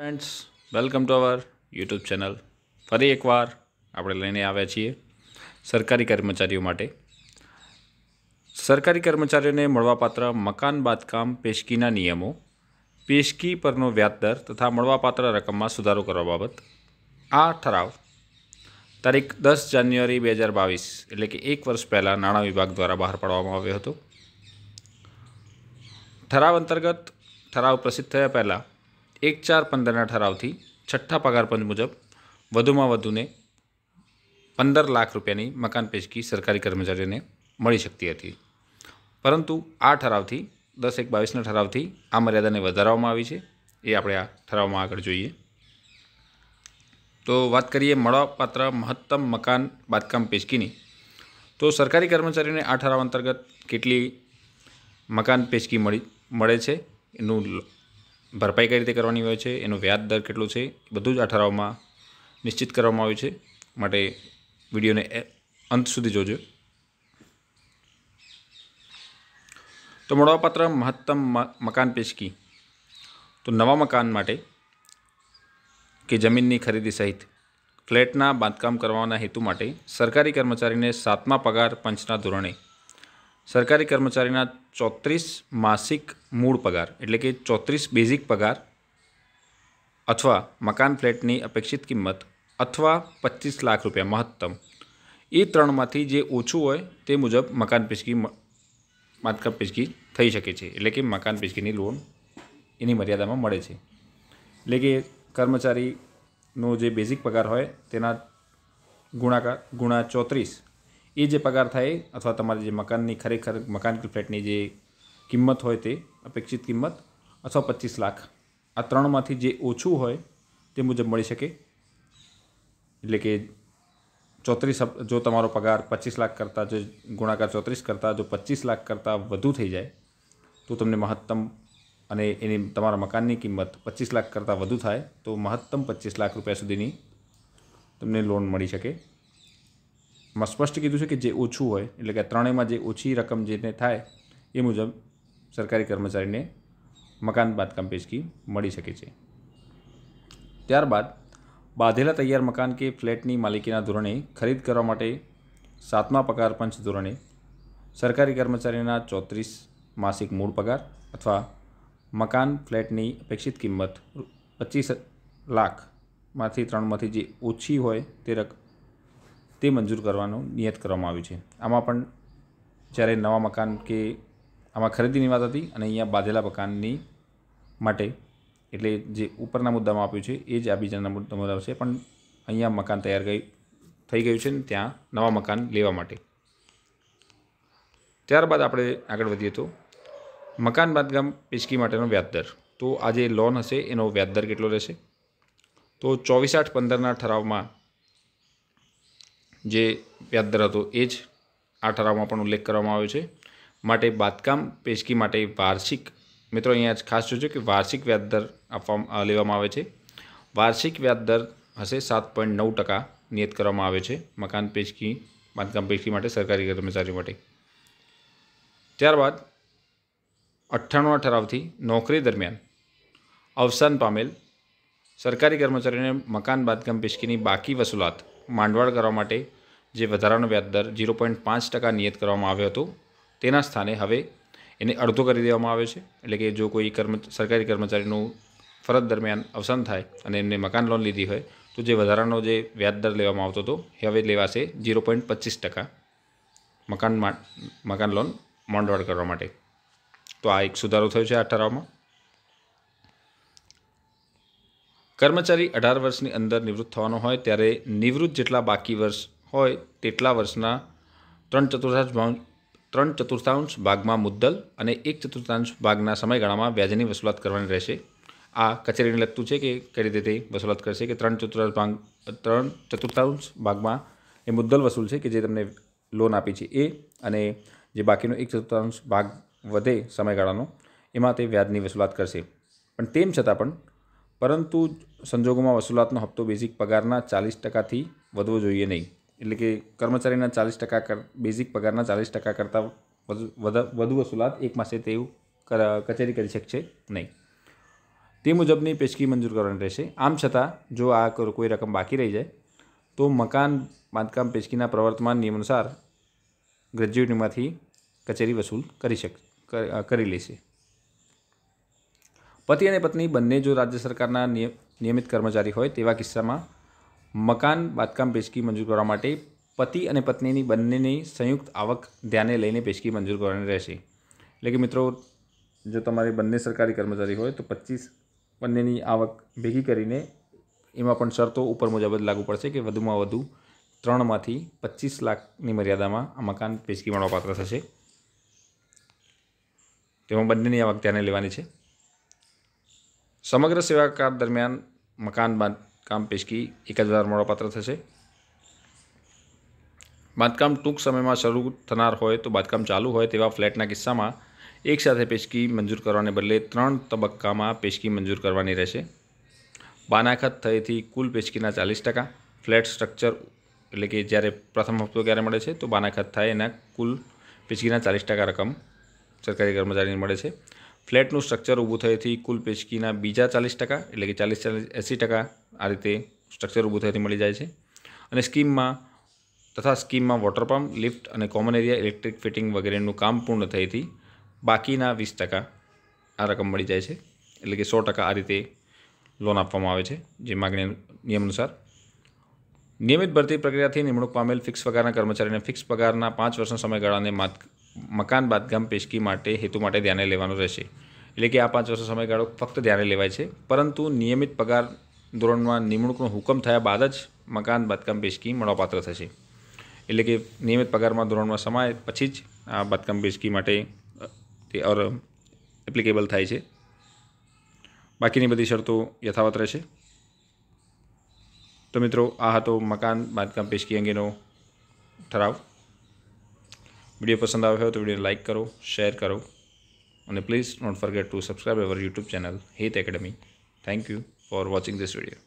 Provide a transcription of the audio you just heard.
Friends welcome to our YouTube channel. फरी एक बार आप लईने आव्या छीए सरकारी कर्मचारीओ माटे। सरकारी कर्मचारीओने मळवापात्र मकान बांधकाम पेशकीना नियमों, पेशकी परनो व्याजदर तथा मळवापात्र रकममां सुधारो करवा बाबत आ ठराव तारीख 10 जान्युआरी 2022 एटले के एक वर्ष पहला नाणां विभाग द्वारा बहार पाडवामां आव्यो हतो। ठराव अंतर्गत ठराव प्रसिद्ध थया पहला 1/4/15 ठराव थी छठ्ठा पगारपंच मुजब वधुमां वधु ने 15 लाख रुपयानी मकान पेशकी सरकारी कर्मचारी ने मळी शकती हती, परंतु आ ठराव थी 10/1/22 ठराव थी आ मर्यादा ने वधारवामां आवी छे। ए आपणे आ ठराव में आगळ जोईए तो बात करिए मळवापात्र महत्तम मकान बांधकाम पेशकीनी। तो सरकारी कर्मचारी ने आ ठराव अंतर्गत केटली मकान पेशकी मळे छे, एनुं भरपाई कई रीते करवानी होय छे, एनो व्याज दर केटलो छे, बधुं ज आ ठरावमां निश्चित करवामां आव्युं छे। माटे विडियोने अंत सुधी जोजो। तो मळवापात्र महत्तम मकान पेशकी तो नवा मकान माटे के जमीननी खरीदी सहित फ्लेटना बांधकाम करवाना हेतु माटे सरकारी कर्मचारीने 7मा पगार पंचना धोरणे सरकारी कर्मचारीना 34 मासिक मूळ पगार एटले के 34 बेजिक पगार अथवा मकान फ्लेटनी अपेक्षित किंमत अथवा 25 लाख रुपया महत्तम ए त्रणमांथी जे ओछुं होय ते मुजब मकान पेशकी थई शके छे। एटले के मकान पेशकीनी लोन एनी मर्यादामां मळे छे। एटले के कर्मचारीनो जे बेजिक पगार होय तेना गुणा 34 ए जे पगार थाय अथवा तमारी जे मकाननी खरेखर मकान के फ्लेटनी जे किंमत होय ते अपेक्षित किंमत अथवा 25 लाख आ त्रणमांथी जे ओछुं होय ते मुजब मळी शके। एटले के 34 जो तमारो पगार 25 लाख करता जो गुणाकार 34 करता जो 25 लाख करता वधु थई जाए तो तमने महत्तम अने एनी तमारा मकाननी किंमत 25 लाख करता वधु थाय तो महत्तम 25 लाख रुपया सुधीनी तमने लोन मळी शके। मैं स्पष्ट कीधु है कि जे ओछू होय एटले के त्रणय में जे ओछी रकम जेने थाय ए मुजब सरकारी कर्मचारी ने मकान बांधकाम पेशकी मळी शके छे। त्यारबाद बांधेला तैयार मकान के फ्लेटनी मालिकीना धोरणे खरीद करवा माटे 7मा पगार पंच धोरणे सरकारी कर्मचारीना 34 मासिक मूळ पगार अथवा मकान फ्लेटनी अपेक्षित किंमत 25 लाख मांथी त्रणमांथी जे ओछी होय ते रकम ते मंजूर करवानो नियत करवामां आव्युं छे। आमां पण ज्यारे नवा मकान के आमां खरीदीनी वात हती अने अहींया बांधेला मकाननी माटे एटले जे उपरना मुद्दामां आप्युं छे ए ज आ बीजाना मुद्दामां आवशे, पण अहींया मकान तैयार थई गयुं छे त्यां नवा मकान लेवा माटे। त्यारबाद आपणे आगळ वधीए तो मकान बांधकाम पेशकी माटेनो व्याजदर तो आ जे लोन हशे एनो व्याजदर केटलो रहेशे तो 24/8/15 ठरावमां जे व्याजदर हतो ए ज आ ठरावमां पण उल्लेख करवामां आव्यो छे। माटे बांधकाम पेशकी माटे वार्षिक मित्रों अहींया खास जोजो कि वार्षिक व्याजदर आपवा लेवामां आवे छे। वार्षिक व्याजदर हशे 7.9% नियत करवामां आवे छे मकान पेशकी बांधकाम पेशकी माटे सरकारी कर्मचारी माटे। त्यारबाद 98 ठरावथी नौकरी दरमियान अवसान पामेल सरकारी कर्मचारीने मकान बांधकाम पेशकीनी बाकी वसूलात मांडवाळ करवा माटे जे वधारानो व्याजदर 0.5% नियत करवामां आव्यो हतो तेना स्थाने हवे एने अडधो करी देवामां आव्यो छे। एटले के जो कोई सरकारी कर्मचारीनो फरज दरमियान अवसान थाय अने एमणे मकान लोन लीधी होय तो जे वधारानो जे व्याजदर लेवामां आवतो तो हवे लेवाशे 0.25% मकान लोन मांडवाळ करवा माटे। तो आ एक सुधारो थयो छे आ ठरावमां। कर्मचारी 18 वर्षनी अंदर निवृत्त थवानो होय त्यारे निवृत्त जेटला बाकी वर्ष होय तेटला वर्षना 3 चतुर्थांश भागमां मुद्दल अने 1 चतुर्थांश भागना समयगाळामां व्याजनी वसूलात करवानी रहेशे। आ कचेरीने लगतुं छे कि कई रीते ते वसूलात करशे कि 3 चतुर्थांश भागमां ए मुद्दल वसूल छे कि जे तमने लोन आपी छे ए अने जे बाकीनो 1 चतुर्थांश भाग वधे समयगाळानो एमां ते व्याजनी वसूलात करशे। पण तेम छतां पण परंतु संजोगों में वसूलातनो हप्तो बेजिक पगारना 40% थी वधवो जोईए नहीं। एटले के कर्मचारीना 40% बेजिक पगारना 40% करता वधु वसूलात एक मासे तेऊ कचेरी करी शकशे नहीं। તે મુજબની પેશકી મંજૂર કરવાની રહેશે। આમ છતાં જો આ કોઈ રકમ બાકી રહી જાય તો મકાન બાંધકામ પેશકીના પ્રવર્તમાન નિયમ અનુસાર ગ્રેજ્યુટીમાંથી કચેરી વસૂલ કરી લેશે। પતિ અને પત્ની બંને જો રાજ્ય સરકારના નિયમિત કર્મચારી હોય તેવા કિસ્સામાં મકાન બાંધકામ પેશકી મંજૂર કરવા માટે પતિ અને પત્નીની બંનેની સંયુક્ત આવક ધ્યાને લઈને પેશકી મંજૂર કરવાની રહેશે। એટલે કે મિત્રો જો તમારે બંને સરકારી કર્મચારી હોય તો 25 બંનેની આવક ભેગી કરીને એમાં પણ શરતો ઉપર મુજબ જ લાગુ પડશે કે વધુમાં વધુ 3માંથી 25 લાખની મર્યાદામાં આ મકાન પેશકી મળવાપાત્ર થશે। તેમાં બંનેની આવક ધ્યાને લેવાની છે। समग्र सेवाकाल दरमियान मकान बांधकाम पेशकी 1000 મળવાપાત્ર થશે। બાંધકામ ટૂંક સમયમાં શરૂ થનાર હોય તો બાંધકામ ચાલુ હોય તેવા ફ્લેટના કિસ્સામાં એકસાથે પેશકી મંજૂર કરવાને બદલે 3 તબક્કામાં પેશકી મંજૂર કરવાની રહેશે। બાનાખત થયેથી કુલ પેશકીના 40% ફ્લેટ સ્ટ્રક્ચર એટલે કે જ્યારે પ્રથમ હપ્તો ક્યારે મળે છે તો બાનાખત થાય એના કુલ પેશકીના 40% રકમ સરકારી કર્મચારીને મળે છે। फ्लेटનું સ્ટ્રક્ચર ઊભું થયેથી કુલ પેશકીના બીજા 40% એટલે કે 40-80% આ રીતે સ્ટ્રક્ચર ઊભું થયેથી મળી જાય છે। અને સ્કીમમાં વોટર પંપ લિફ્ટ અને કોમન એરિયા ઇલેક્ટ્રિક ફિટિંગ વગેરેનું કામ પૂર્ણ થયેથી બાકીના 20% આ રકમ મળી જાય છે। એટલે કે 100% આ રીતે લોન આપવામાં આવે છે જે માગણી નિયમ અનુસાર। નિયમિત ભરતી પ્રક્રિયાથી નિમણૂક પામેલ ફિક્સ પગારના કર્મચારીને ફિક્સ પગારના 5 વર્ષના સમયગાળાને મકાન બાંધકામ પેશકી માટે હેતુ માટે ધ્યાને લેવાનો રહેશે। એટલે કે આ 5 વર્ષનો સમયગાળો ફક્ત ધ્યાને લેવાય છે, પરંતુ નિયમિત પગાર ધોરણમાં નિમણૂકનો હુકમ થયા બાદ જ મકાન બાંધકામ પેશકી મળવાપાત્ર થશે। એટલે કે નિયમિત પગારમાં ધોરણમાં સમાય પછી જ આ બાંધકામ પેશકી માટે તે એપ્લિકેબલ થાય છે। બાકીની બધી શરતો યથાવત રહેશે। તો મિત્રો આ હતો મકાન બાંધકામ પેશકી અંગેનો ઠરાવ। वीडियो पसंद आया हो तो वीडियो लाइक करो, शेयर करो और please not forget to subscribe our YouTube channel Het academy. Thank you for watching this video.